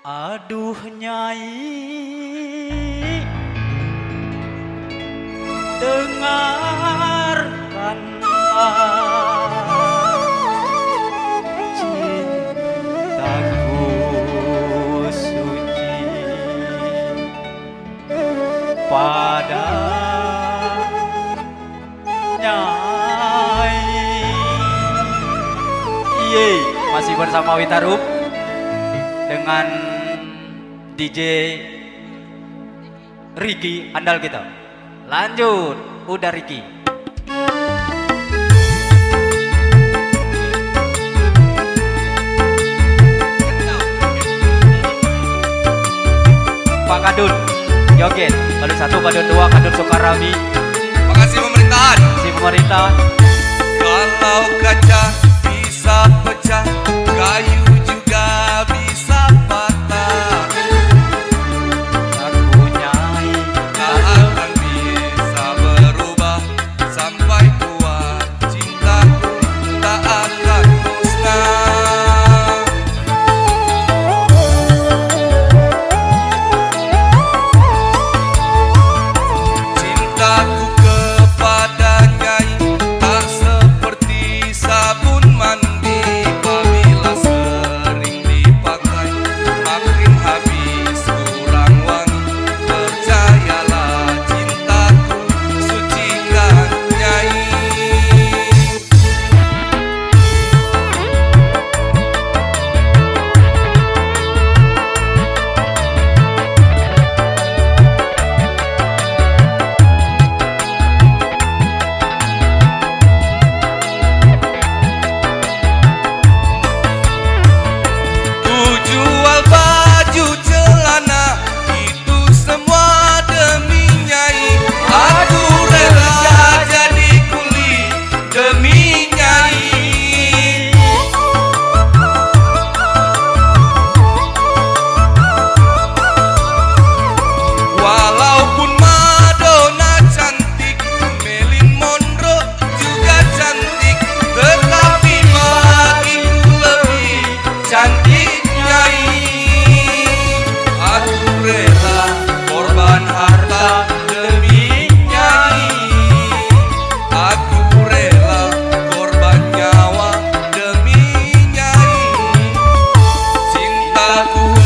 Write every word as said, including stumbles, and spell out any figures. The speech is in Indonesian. Aduh Nyai, dengarkanlah cintaku suci pada Nyai. Yeay, masih bersama Witarup dengan D J Ricky andal kita. Lanjut, udah Ricky. Pak Kadun, joget. Kadun satu, Kadun dua, Kadun Sukarabi. Makasih pemerintahan. Makasih pemerintahan. Kalau kaca bisa pecah, kayu juga bisa patah. Aku